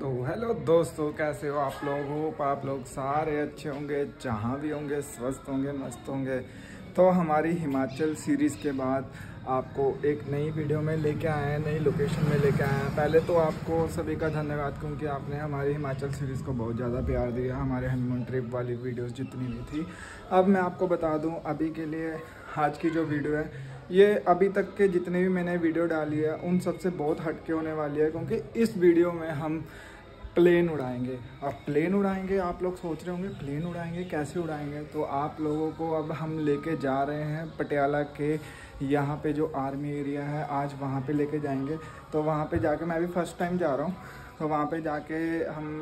तो हेलो दोस्तों, कैसे हो आप लोग? होप आप लोग सारे अच्छे होंगे, जहाँ भी होंगे स्वस्थ होंगे, मस्त होंगे। तो हमारी हिमाचल सीरीज़ के बाद आपको एक नई वीडियो में लेके आए हैं, नई लोकेशन में लेके आए हैं। पहले तो आपको सभी का धन्यवाद, क्योंकि आपने हमारी हिमाचल सीरीज़ को बहुत ज़्यादा प्यार दिया। हमारे हनीमून ट्रिप वाली वीडियोस जितनी भी थी, अब मैं आपको बता दूं, अभी के लिए आज की जो वीडियो है ये अभी तक के जितने भी मैंने वीडियो डाली है उन सबसे बहुत हटके होने वाली है, क्योंकि इस वीडियो में हम प्लेन उड़ाएंगे। और प्लेन उड़ाएंगे, आप लोग सोच रहे होंगे प्लेन उड़ाएंगे कैसे उड़ाएंगे, तो आप लोगों को अब हम लेके जा रहे हैं पटियाला के यहाँ पे जो आर्मी एरिया है, आज वहाँ पे लेके जाएंगे। तो वहाँ पे जाके मैं भी फर्स्ट टाइम जा रहा हूँ, तो वहाँ पे जाके हम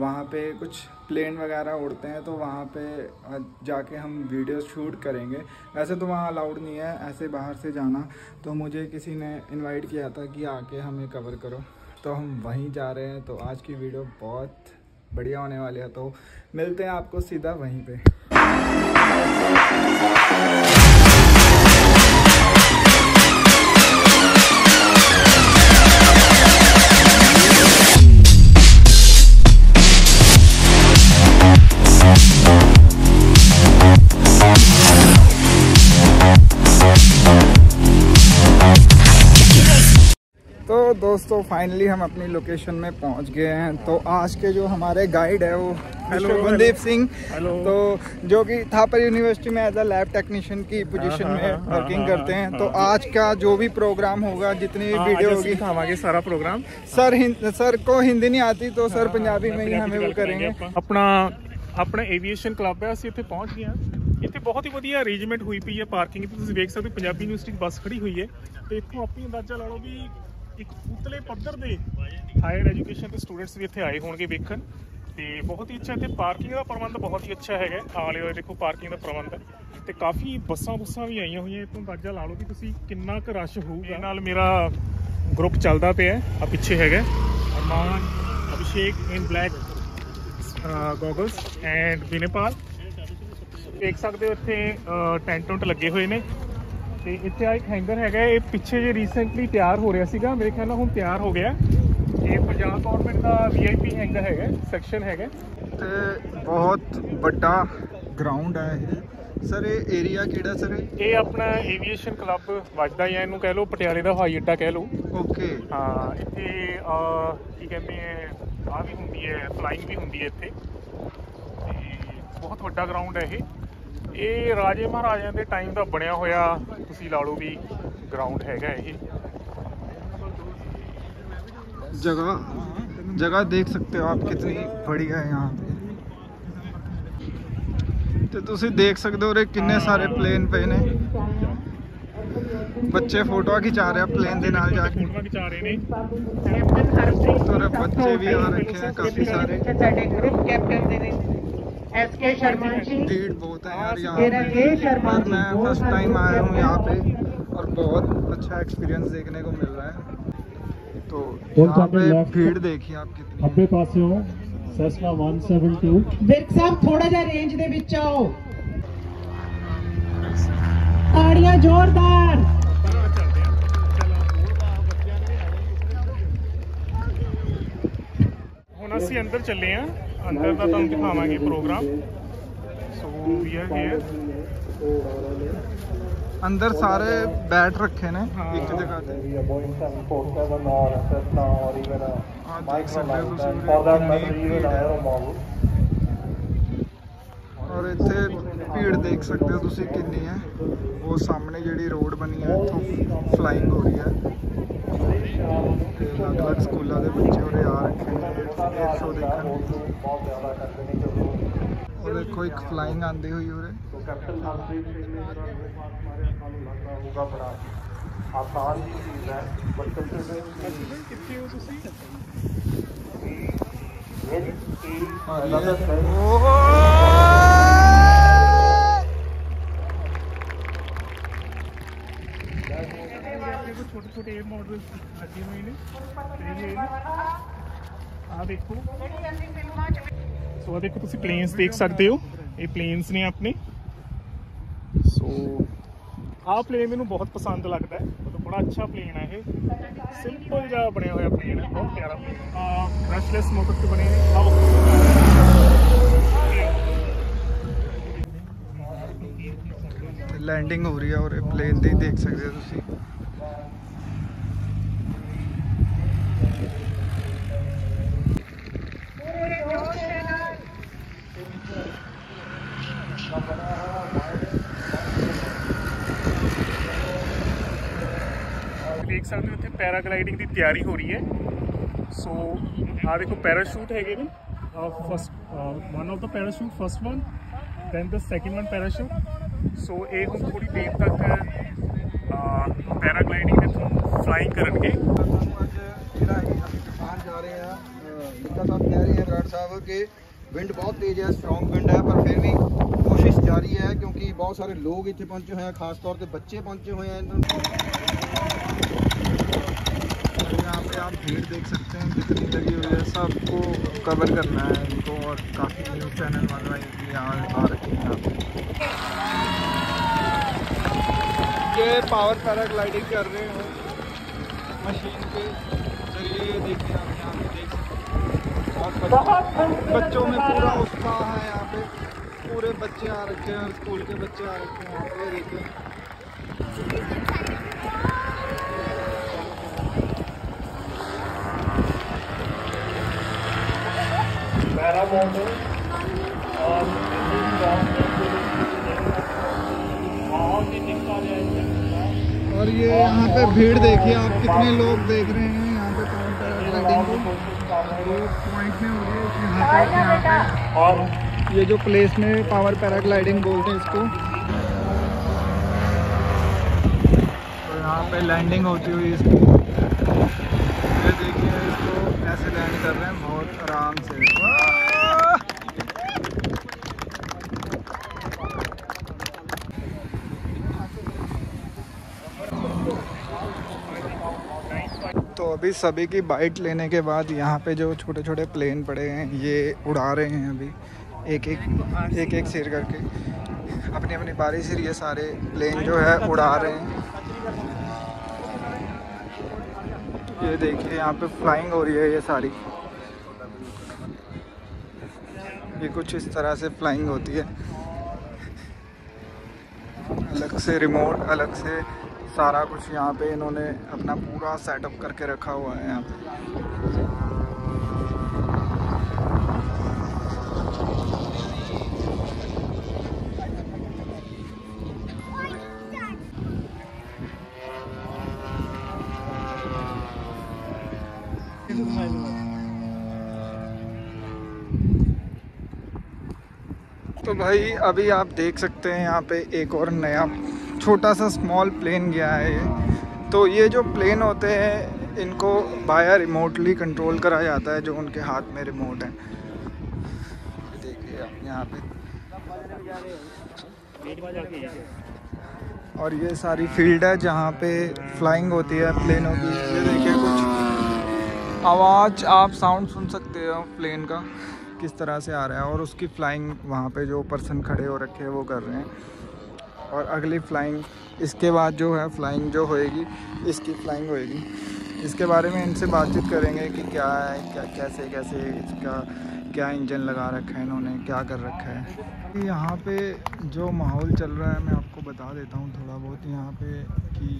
वहाँ पे कुछ प्लेन वगैरह उड़ते हैं, तो वहाँ पे जाके हम वीडियो शूट करेंगे। वैसे तो वहाँ अलाउड नहीं है ऐसे बाहर से जाना, तो मुझे किसी ने इन्वाइट किया था कि आके हमें कवर करो, तो हम वहीं जा रहे हैं। तो आज की वीडियो बहुत बढ़िया होने वाली है, तो मिलते हैं आपको सीधा वहीं पे। तो दोस्तों फाइनली हम अपनी लोकेशन में पहुंच गए हैं। तो आज के जो हमारे गाइड है वो मंदीप सिंह, तो जो कि थापर यूनिवर्सिटी में एज अ लैब टेक्नीशियन की पोजीशन में वर्किंग करते हैं। तो आज का जो भी प्रोग्राम होगा, जितनी भी वीडियो होगी, हमारे सारा प्रोग्राम सर को हिंदी नहीं आती, तो सर पंजाबी में ही हमें वो करेंगे। अपना एविएशन क्लब है, असं इतने पहुँच गए हैं। इतने बहुत ही वधिया अरेंजमेंट हुई पई है, पार्किंग तुसीं देख सकते हो, पंजाबी यूनिवर्सिटी की बस खड़ी हुई है। तो इतों आप अंदाजा ला लो भी एक उतले पद्धर के हायर एजुकेशन के स्टूडेंट्स भी इतने आए होंगे वेखन। तो बहुत ही अच्छा इतने पार्किंग का प्रबंध बहुत ही अच्छा है, आले दुआले देखो पार्किंग का प्रबंध है, तो काफ़ी बसा भी आई हुई। इतों अंदाजा ला लो भी तुसीं कितना क रश होगा। मेरा ग्रुप चलता पे है, आ पिछे है Arman, Abhishek in black goggles and विनेपाल, देख सकते हो। इतने टेंट लगे हुए ने, तो इतने एक हैंगर हैगा, ये पिछे जो रीसेंटली तैयार हो रहा सीगा, मेरे ख्याल हूँ तैयार हो गया। ये पंजाब गवर्नमेंट का VIP हैंगर है, सैक्शन है। तो बहुत बड़ा ग्राउंड है सर, ये एरिया किड़ा सर? ये अपना एविएशन क्लब वजदा या इनू कह लो पटियाले का हवाई अड्डा कह लो। ओके हाँ, इतने की कहते हैं आ भी होंगी है, फ्लाइंग भी होंगी है। इतने बहुत बड़ा ग्राउंड है, ये राजे महाराजा के टाइम का बनया होया तुसी ला लो भी ग्राउंड हैगा। ये जगह देख सकते हो आप कितनी बढ़िया है यहाँ पे। तो तुसी देख सकते हो रे कितने सारे प्लेन पे ने बच्चे फोटो खिंचा रहे, प्लेन के नाल जाके फोटो खिंचा रहे ने। तो रे बच्चे भी आ रखे हैं काफी सारे। ग्रुप कैप्टन दे रहे एसके शर्मा जी, भीड़ बहुत है यार यहाँ पे। मैं फर्स्ट टाइम आया हूँ यहाँ पे और बहुत अच्छा एक्सपीरियंस देखने को मिल रहा है। तो यहाँ पे भीड़ देखिए आप कितनी। अपने पास हो सेस्ना 172 विर्क साहब, थोड़ा जा रेंज दे विच आओ, ताड़ियाँ जोरदार। हुण असीं अंदर चले हैं, अंदर का तुम दिखावे program. So we are here, अंदर सारे बैठ रखे ने एक जगह पे। और इतने भीड़ देख सकते हो तुसी कितनी है। वो सामने जिहड़ी रोड बनी है इत्थों फ्लाइंग हो रही है। अलग अलग स्कूलों के बच्चे उरे आ रखे हैं शो देखने। और देखो एक फ्लाइंग आती हुई उरे। छोटे छोटे एयर मॉडल्स लगे हुए हैं, देखो। सो देखो तुम प्लेन्स देख सकते हो, ये प्लेन्स ने अपने। सो आ प्लेन मैनू बहुत पसंद लगता है, मतलब बड़ा अच्छा प्लेन है ये, सिंपल जहाँ बने हुए प्लेन है, बहुत प्यारा प्लेन, ब्रशलेस मोटर के बने हैं। लैंडिंग हो रही है और प्लेन दी देख सकते हो तुसी। देख सकते हो इतने पैराग्लाइडिंग की तैयारी हो रही है। सो आ देखो पैराशूट है ने first one of the parachute first one then the second one parachute. So ये हम थोड़ी देर तक पैराग्लाइडिंग के थ्रू फ्लाइंग करेंगे। जा रहे हैं इनका साहब कह रहे हैं विराट साहब के विंड बहुत तेज़ है, स्ट्रॉन्ग विंड है, पर फिर भी कोशिश जारी है क्योंकि बहुत सारे लोग इतने पहुंचे हुए हैं, खास तौर पे बच्चे पहुंचे हुए हैं। यहाँ पे आप भीड़ देख सकते हैं कितनी लगी हुई है, सबको कवर करना है इनको, और काफ़ी न्यूज़ चैनल वालों ने यहाँ आ रखे हैं। ये पावर पैराग्लाइडिंग कर रहे हो मशीन के जरिए, देखिए आप यहाँ पे देख सकते हैं, और बच्चों में पूरा उत्साह है। यहाँ पे पूरे बच्चे आ रखे हैं, स्कूल के बच्चे आ रखे हैं यहाँ पे, देखिए। और ये यहाँ पे भीड़ देखिए आप, कितने लोग देख रहे हैं यहाँ पे पैराग्लाइडिंग को। दो पॉइंट में हो रही है यहाँ पे, और ये जो प्लेस में पावर पैराग्लाइडिंग बोलते हैं इसको। तो यहाँ पे लैंडिंग होती हुई इसकी, ये देखिए इसको ऐसे लैंड कर रहे हैं बहुत आराम से। तो अभी सभी की बाइट लेने के बाद यहाँ पे जो छोटे छोटे प्लेन पड़े हैं ये उड़ा रहे हैं अभी एक एक शेयर करके, अपनी अपनी बारी से ये सारे प्लेन जो है उड़ा रहे हैं। ये देखिए यहाँ पे फ्लाइंग हो रही है, ये सारी ये कुछ इस तरह से फ्लाइंग होती है, अलग से रिमोट, अलग से सारा कुछ यहाँ पे इन्होंने अपना पूरा सेटअप करके रखा हुआ है यहाँ पे। तो भाई अभी आप देख सकते हैं यहाँ पे एक और नया छोटा सा स्मॉल प्लेन गया है ये। तो ये जो प्लेन होते हैं इनको बाया रिमोटली कंट्रोल करा जाता है, जो उनके हाथ में रिमोट है। देखिए आप यहाँ पे, और ये सारी फील्ड है जहाँ पे फ्लाइंग होती है प्लेनों की। ये देखिए कुछ आवाज़ आप साउंड सुन सकते हो प्लेन का किस तरह से आ रहा है, और उसकी फ्लाइंग वहाँ पे जो पर्सन खड़े हो रखे हैं वो कर रहे हैं। और अगली फ्लाइंग इसके बाद जो है फ्लाइंग जो होएगी इसकी फ्लाइंग होएगी, इसके बारे में इनसे बातचीत करेंगे कि क्या है, क्या कैसे कैसे इसका क्या इंजन लगा रखा है इन्होंने, क्या कर रखा है। यहाँ पे जो माहौल चल रहा है मैं आपको बता देता हूँ थोड़ा बहुत यहाँ पे, कि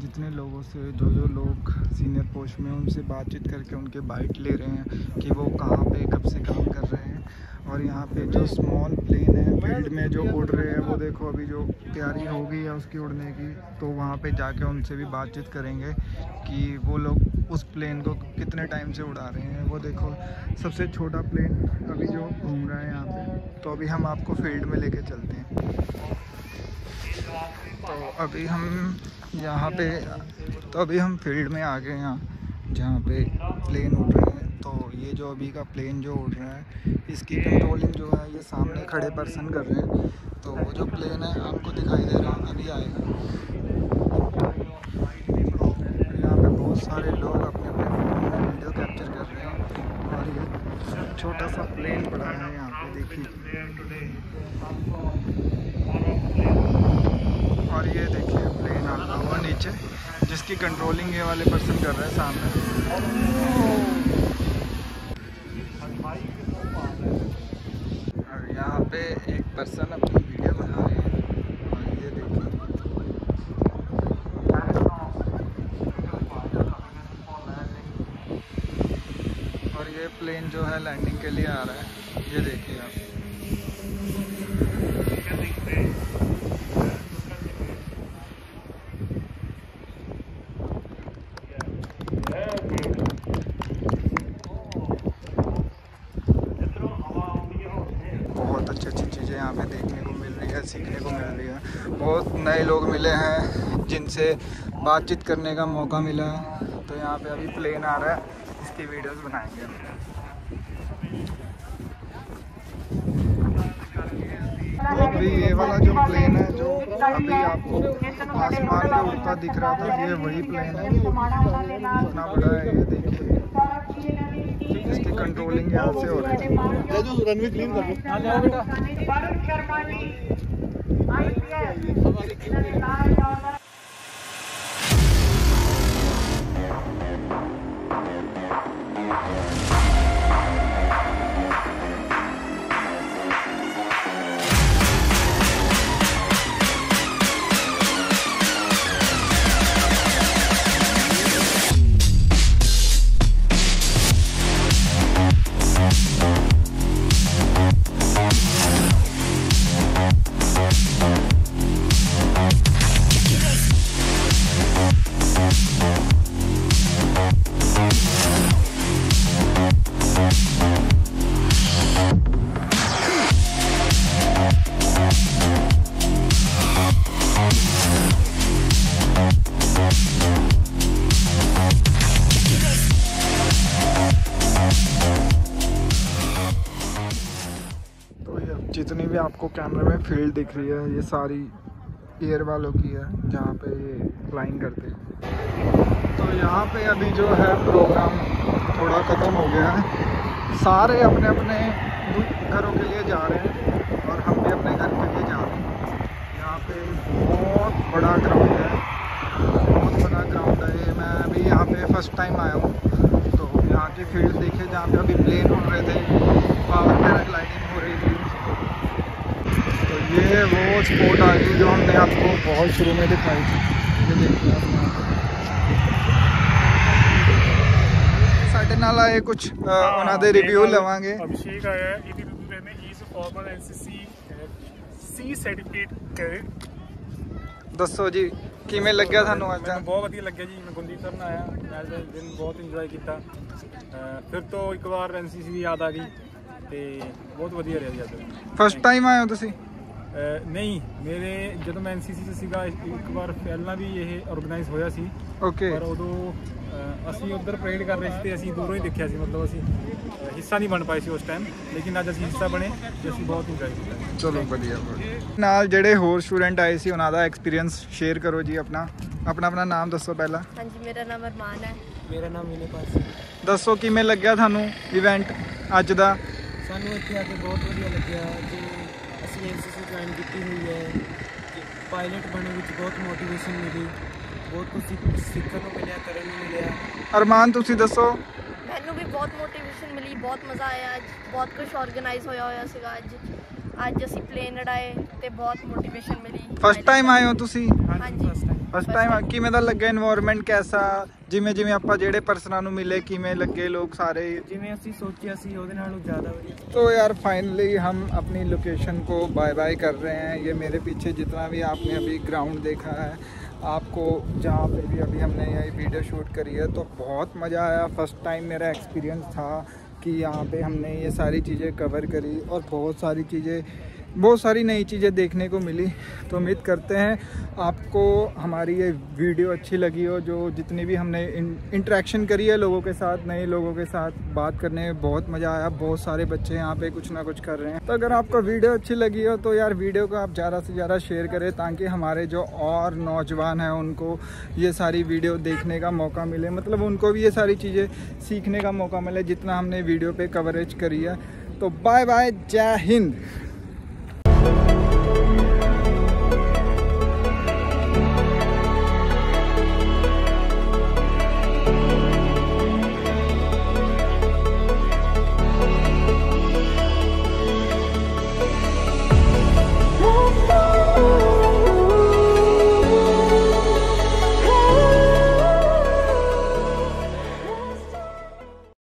जितने लोगों से जो लोग सीनियर पोस्ट में उनसे बातचीत करके उनके बाइट ले रहे हैं कि वो कहाँ पे कब से काम कर रहे हैं। और यहाँ पे जो स्मॉल प्लेन है फील्ड में जो उड़ रहे हैं वो देखो अभी जो तैयारी हो गई है उसकी उड़ने की, तो वहाँ पे जाके उनसे भी बातचीत करेंगे कि वो लोग उस प्लेन को कितने टाइम से उड़ा रहे हैं। वो देखो सबसे छोटा प्लेन अभी जो घूम रहा है यहाँ पे, तो अभी हम आपको फील्ड में लेके चलते हैं। तो अभी हम फील्ड में आ गए यहाँ जहाँ पे प्लेन उड़ रहे हैं। तो ये जो अभी का प्लेन जो उड़ रहा है इसकी कंट्रोलिंग जो है ये सामने खड़े पर्सन कर रहे हैं। तो वो जो प्लेन है आपको दिखाई दे रहा है अभी आएगा। यहाँ पे बहुत सारे लोग अपने अपने फोन में वीडियो कैप्चर कर रहे हैं, और ये छोटा सा प्लेन पड़ा है यहाँ पे देखिए, और ये देखिए प्लेन आता हुआ नीचे जिसकी कंट्रोलिंग ये वाले पर्सन कर रहे हैं सामने। और यहाँ पे एक पर्सन अपनी वीडियो बना रहे हैं। ये प्लेन जो है लैंडिंग के लिए आ रहा है, ये देखिए आप। बहुत अच्छी अच्छी चीज़ें यहाँ पे देखने को मिल रही है, सीखने को मिल रही है। बहुत नए लोग मिले हैं जिनसे बातचीत करने का मौका मिला है। तो यहाँ पे अभी प्लेन आ रहा है, इसकी वीडियोस बनाएंगे। तो अभी ये वाला जो प्लेन है जो अभी आपको आसमान में उड़ता दिख रहा था, ये वही प्लेन है। इतना बड़ा है ये, देखिए। इसकी कंट्रोलिंग यहाँ से हो रही है। जितनी भी आपको कैमरे में फील्ड दिख रही है, ये सारी एयर वालों की है, जहाँ पे ये फ्लाइंग करते हैं। तो यहाँ पे अभी जो है प्रोग्राम थोड़ा ख़त्म हो गया है। सारे अपने अपने घरों के लिए जा रहे हैं और हम भी अपने घर के लिए जा रहे हैं। यहाँ पे बहुत बड़ा ग्राउंड है, बहुत बड़ा ग्राउंड है ये। मैं अभी यहाँ पे फर्स्ट टाइम आया हूँ। तो यहाँ की फील्ड देखिए, जहाँ पे अभी प्लेन उड़ रहे थे, पावर पैराग्लाइडिंग हो रही थी। तो ये वो स्पोर्ट आ गई जो हमने आपको बहुत शुरू में दिखाई थी। ये देखिए साढ़े नाल आए कुछ उन्हों के रिव्यू लवांगे। अभिषेक आया है, इस रिव्यू में ही is former NCC C certificate cadet. दसो जी किवें लग्या थानू? आज बहुत वधिया लग्या जी। मैं गुंदी करन आया, मैं आज दिन बहुत इंजॉय किया। फिर तो एक बार एनसीसी की याद आ गई। बहुत वधिया रहा जी। फर्स्ट टाइम आए हो तुसी? नहीं, मेरे जो मैं एनसीसी से एक बार पहला भी ये ऑर्गेनाइज होया सी। ओके। पर उदो असी उधर परेड कर रहे थे ते असी दूरों ही देखिया सी, मतलब असी हिस्सा नहीं बन पाए सी उस टाइम, लेकिन आज असी हिस्सा बने ते असी बहुत इंजॉय किया। चलो वधिया। नाल जेडे होर स्टूडेंट आए सी उनां दा एक्सपीरियंस शेयर करो जी। अपना अपना अपना नाम दसो पहला। हां जी, मेरा नाम अरमान है। मेरा नाम विनयपाल है। दसो किवें लग्या थानू इवेंट अज दा? सानू इत्थे आके बहुत वधिया लग्या जी। असी एनसीसी ज्वाइन की हुई है, पायलट बनने में बहुत मोटिवेशन मिली, बहुत कुछ सीखने को मिले, करने को मिले। अरमान तुसी दसो? मैनू भी बहुत मोटिवेशन मिली, बहुत मज़ा आया। बहुत कुछ ऑर्गेनाइज होया होया सीगा अज। अज असी प्लेन उड़ाए ते बहुत मोटिवेशन मिली। फर्स्ट टाइम आए हो तुसी? हां जी, फर्स्ट टाइम। किवें दा लग्या एनवायरनमेंट? कैसा जिमें जिमें आप जेडे पर्सनों नूं मिले किवें लगे लोग सारे? जिमें असीं सोचिया सी ओहदे नालों ज़्यादा वधिया। तो यार फाइनली हम अपनी लोकेशन को बाय बाय कर रहे हैं। ये मेरे पीछे जितना भी आपने अभी ग्राउंड देखा है, आपको जहाँ पे भी अभी हमने यही वीडियो शूट करी है, तो बहुत मज़ा आया। फर्स्ट टाइम मेरा एक्सपीरियंस था कि यहाँ पे हमने ये सारी चीज़ें कवर करी और बहुत सारी नई चीज़ें देखने को मिली। तो उम्मीद करते हैं आपको हमारी ये वीडियो अच्छी लगी हो। जो जितनी भी हमने इंटरेक्शन करी है लोगों के साथ, नए लोगों के साथ बात करने में बहुत मज़ा आया। बहुत सारे बच्चे यहाँ पे कुछ ना कुछ कर रहे हैं। तो अगर आपको वीडियो अच्छी लगी हो तो यार वीडियो को आप ज़्यादा से ज़्यादा शेयर करें, ताकि हमारे जो और नौजवान हैं उनको ये सारी वीडियो देखने का मौका मिले, मतलब उनको भी ये सारी चीज़ें सीखने का मौका मिले जितना हमने वीडियो पर कवरेज करी है। तो बाय बाय, जय हिंद।